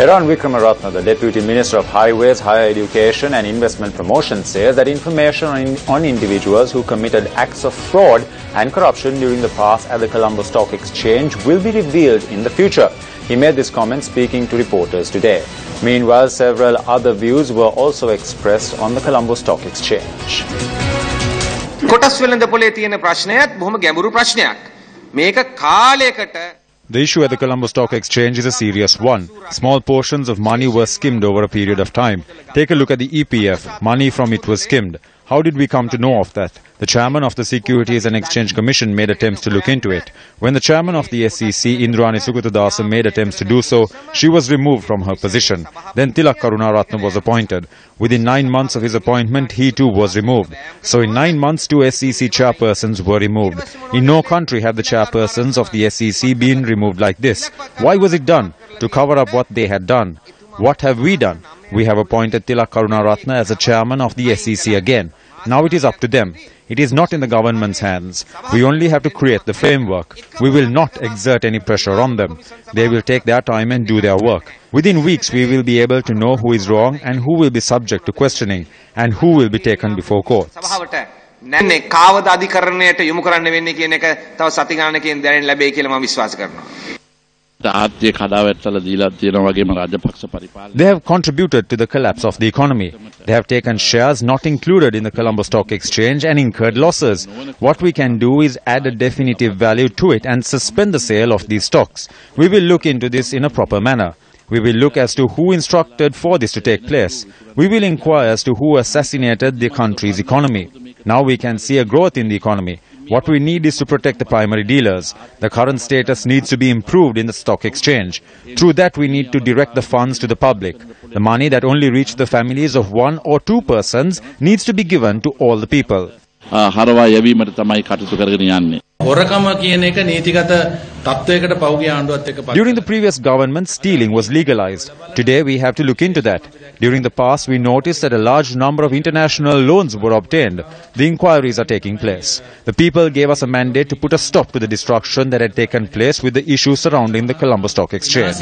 Indrani Sukutadasa, the Deputy Minister of Highways, Higher Education and Investment Promotion, says that information on individuals who committed acts of fraud and corruption during the past at the Colombo Stock Exchange will be revealed in the future. He made this comment speaking to reporters today. Meanwhile, several other views were also expressed on the Colombo Stock Exchange. The issue at the Colombo Stock Exchange is a serious one. Small portions of money were skimmed over a period of time. Take a look at the EPF. Money from it was skimmed. How did we come to know of that? The chairman of the Securities and Exchange Commission made attempts to look into it. When the chairman of the SEC, Indrani Sukutadasa, made attempts to do so, she was removed from her position. Then Tilak Karunaratna was appointed. Within 9 months of his appointment, he too was removed. So in 9 months, two SEC chairpersons were removed. In no country have the chairpersons of the SEC been removed like this. Why was it done? To cover up what they had done. What have we done? We have appointed Tilak Karunaratna as the chairman of the SEC again. Now it is up to them. It is not in the government's hands. We only have to create the framework. We will not exert any pressure on them. They will take their time and do their work. Within weeks, we will be able to know who is wrong and who will be subject to questioning and who will be taken before courts. They have contributed to the collapse of the economy. They have taken shares not included in the Colombo Stock Exchange and incurred losses. What we can do is add a definitive value to it and suspend the sale of these stocks. We will look into this in a proper manner. We will look as to who instructed for this to take place. We will inquire as to who assassinated the country's economy. Now we can see a growth in the economy. What we need is to protect the primary dealers. The current status needs to be improved in the stock exchange. Through that, we need to direct the funds to the public. The money that only reached the families of 1 or 2 persons needs to be given to all the people. During the previous government, stealing was legalized. Today, we have to look into that. During the past, we noticed that a large number of international loans were obtained. The inquiries are taking place. The people gave us a mandate to put a stop to the destruction that had taken place with the issues surrounding the Colombo Stock Exchange.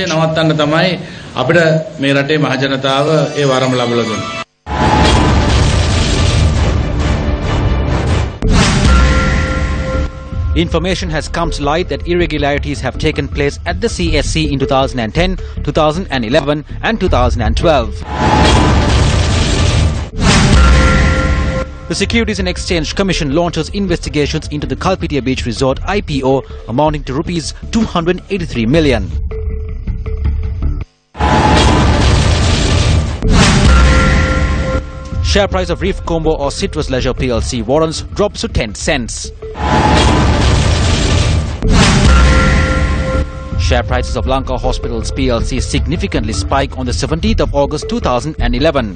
Information has come to light that irregularities have taken place at the CSC in 2010, 2011 and 2012. The Securities and Exchange Commission launches investigations into the Kalpitiya Beach Resort IPO amounting to Rs 283 million. Share price of Reef Combo or Citrus Leisure PLC warrants drops to 10 cents. Share prices of Lanka Hospitals PLC significantly spike on the 17th of August 2011.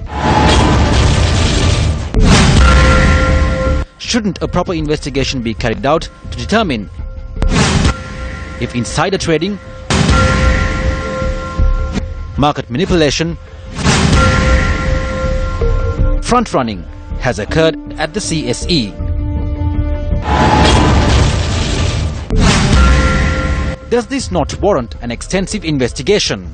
Shouldn't a proper investigation be carried out to determine if insider trading, market manipulation, front running has occurred at the CSE? Does this not warrant an extensive investigation?